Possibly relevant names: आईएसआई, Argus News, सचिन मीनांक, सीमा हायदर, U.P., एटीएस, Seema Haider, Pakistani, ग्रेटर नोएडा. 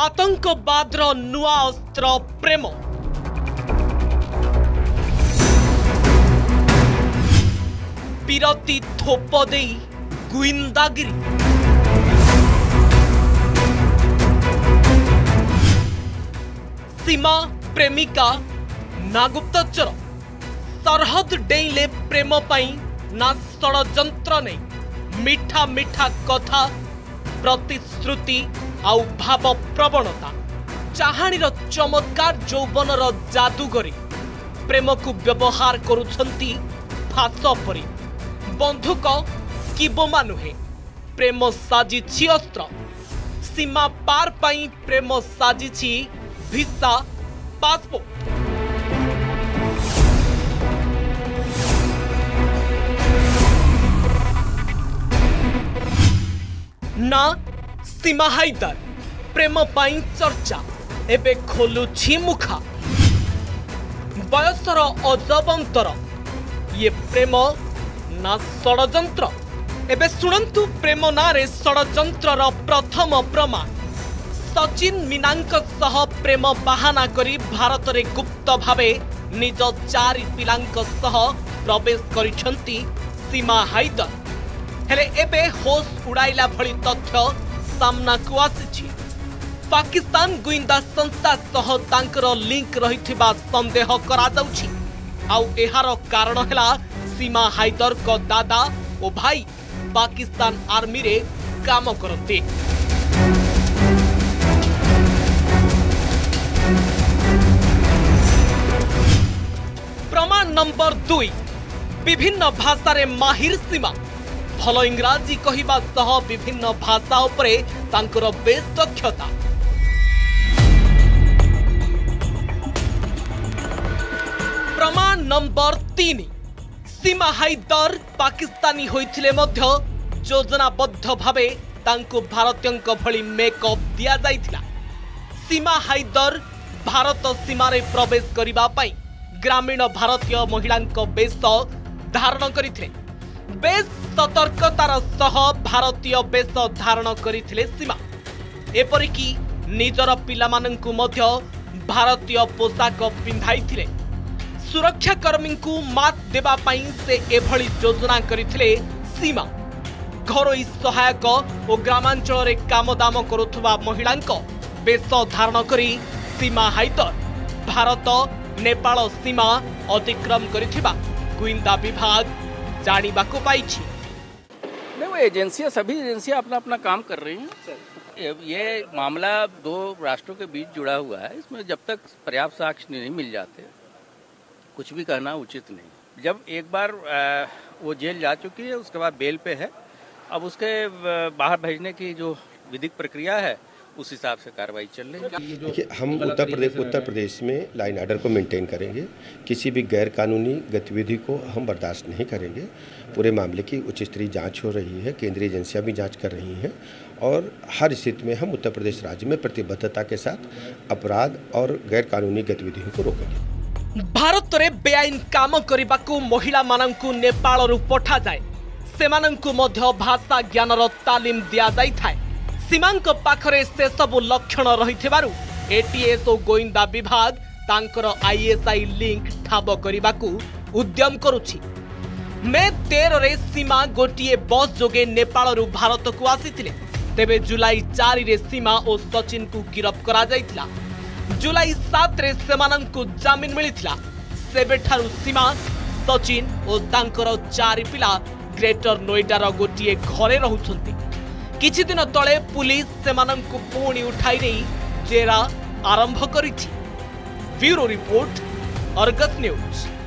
आतंकवादर नुआ अस्त्र प्रेम बीरती थोप दे गुइंदागिरी सीमा प्रेमिका ना गुप्तचर सरहद डेईले प्रेम पाई ना षड़यंत्र नहीं मिठा मिठा कथा प्रतिश्रुति आउ भाव प्रवणता चाहाणीर चमत्कार यौवनर जादूगरी प्रेम को व्यवहार करुछंती फास परी बंधुक कि बोमा नुहे प्रेम साजिछि अस्त्र सीमा पार पाई प्रेम साजिछि भिसा पासपोर्ट ना सीमा हायदर प्रेम पाई चर्चा एबे खोलुछि मुखा बयसर अजबंतर ये प्रेम ना षड़यंत्र एबे सुनंतु प्रेम नारे षड़यंत्रर प्रथम प्रमाण सचिन मीनांक सह प्रेम बहाना करी भारत रे गुप्त भावे निज चारि पिलांक सह प्रवेश करिछंती सीमा हायदर हेले एबे होश उड़ाइला भली तथ्य सामना को आसी पाकिस्तान गुइंदा संस्था सह तांकर लिंक रही संदेह करा जाउछि आउ एहार कारण है सीमा हायदर को दादा और भाई पाकिस्तान आर्मी रे काम करते प्रमाण नंबर 2 विभिन्न भाषा रे माहिर सीमा भल इंग्राजी कहवा सह विभिन्न भाषा उपरे तांकर बेस दक्षता प्रमाण नंबर 3 सीमा हायदर पाकिस्तानी होइथिले मध्य योजनाबद्ध भावे तांको भारतीयंक भली मेकअप दिया जाइथिला सीमा हायदर भारत सीमार प्रवेश करिबा पाई ग्रामीण भारतीय महिलांक बेस धारण करिथिले बेस सतर्कतार सह भारतीय बेस धारण करिथिले सीमा एपरिकी निजर पिलामानंकु मध्य भारतीय पोशाक पिंधाइथिले सुरक्षाकर्मींकु मात देबा पाई से एभली योजना करिथिले सीमा घरोई सहायक और ग्रामांचल रे कामदाम करुथुवा महिलांक बेस धारण करी सीमा हायदर भारत नेपाल सीमा अतिक्रम करिथिबा गुइंदा विभाग जानिबाको पाइछि। नहीं, एजेंसियाँ सभी एजेंसियाँ अपना अपना काम कर रही हैं। ये मामला दो राष्ट्रों के बीच जुड़ा हुआ है। इसमें जब तक पर्याप्त साक्ष्य नहीं मिल जाते कुछ भी कहना उचित नहीं। जब एक बार वो जेल जा चुकी है उसके बाद बेल पे है, अब उसके बाहर भेजने की जो विधिक प्रक्रिया है उस हिसाब से कार्रवाई चल रही है। हम उत्तर प्रदेश में लाइन आर्डर को मेंटेन करेंगे। किसी भी गैर कानूनी गतिविधि को हम बर्दाश्त नहीं करेंगे। पूरे मामले की उच्च स्तरीय जांच हो रही है, केंद्रीय एजेंसियां भी जांच कर रही हैं और हर स्थिति में हम उत्तर प्रदेश राज्य में प्रतिबद्धता के साथ अपराध और गैर कानूनी गतिविधियों को रोकेंगे। भारत में बेआईन काम करने को महिला मानू नेपाल पठा जाए से भाषा ज्ञान तालीम दिया जाए सीमांक पाखरे से सब लक्षण रही एटीएस और गोइंदा विभाग तांकर आईएसआई लिंक ठाब करने को उद्यम करुछि। मे 13 रे सीमा गोटे बस जोगे नेपाल भारत को आसीथिले, तेबे जुलाई 4 रे सीमा और सचिन को गिरफ करा जाइथिला। जुलाई 7 रे सेमानंकु जामिन मिलिथिला। सेबेठारु सीमा सचिन और तांकर 4 पिला ग्रेटर नोएडार गोटे घरे रहुछंती। किछि दिन तले पुलिस सेमानंकु पुणी उठाई नहीं जेरा आरंभ करिछि। Bureau report, Argus news.